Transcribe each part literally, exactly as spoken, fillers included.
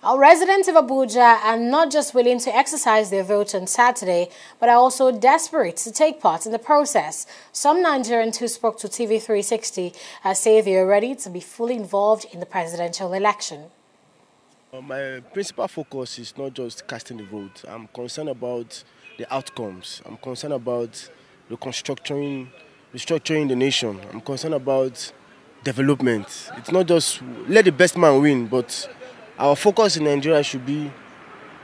Our residents of Abuja are not just willing to exercise their vote on Saturday, but are also desperate to take part in the process. Some Nigerians who spoke to T V three sixty uh, say they are ready to be fully involved in the presidential election. My principal focus is not just casting the vote. I'm concerned about the outcomes. I'm concerned about reconstructing, restructuring the nation. I'm concerned about development. It's not just let the best man win, but our focus in Nigeria should be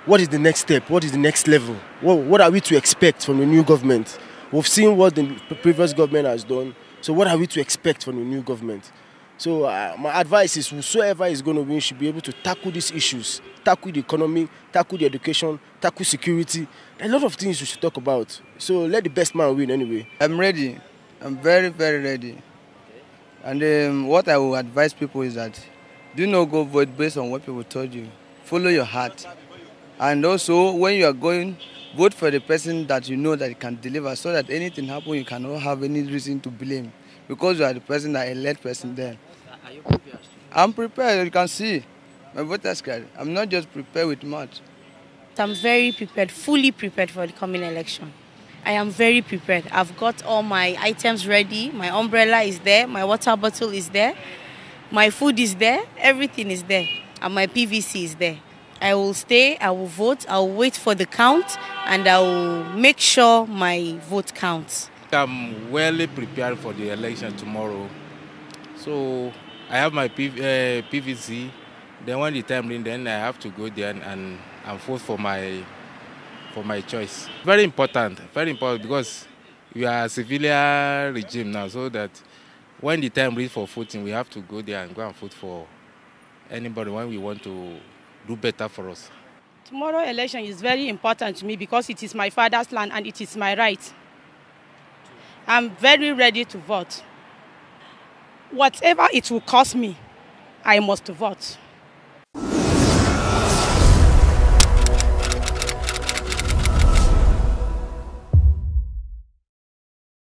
what is the next step, what is the next level, what, what are we to expect from the new government? We've seen what the previous government has done, so what are we to expect from the new government? So uh, my advice is whosoever is going to win should be able to tackle these issues, tackle the economy, tackle the education, tackle security. There are a lot of things we should talk about. So let the best man win anyway. I'm ready. I'm very, very ready. And um, what I will advise people is that do not go vote based on what people told you. Follow your heart. And also, when you are going, vote for the person that you know that can deliver, so that anything happens, you cannot have any reason to blame, because you are the person that elect person there. Are you prepared? I'm prepared, you can see. My voter's card. I'm not just prepared with much. I'm very prepared, fully prepared for the coming election. I am very prepared. I've got all my items ready. My umbrella is there. My water bottle is there. My food is there. Everything is there. And my P V C is there. I will stay. I will vote. I will wait for the count. And I will make sure my vote counts. I'm well prepared for the election tomorrow. So I have my P V C. Then when the time is, then I have to go there and, and, and vote for my for my choice. Very important, very important, because we are a civilian regime now, so that when the time is for voting, we have to go there and go and vote for anybody when we want to do better for us. Tomorrow election is very important to me because it is my father's land and it is my right. I'm very ready to vote. Whatever it will cost me, I must vote.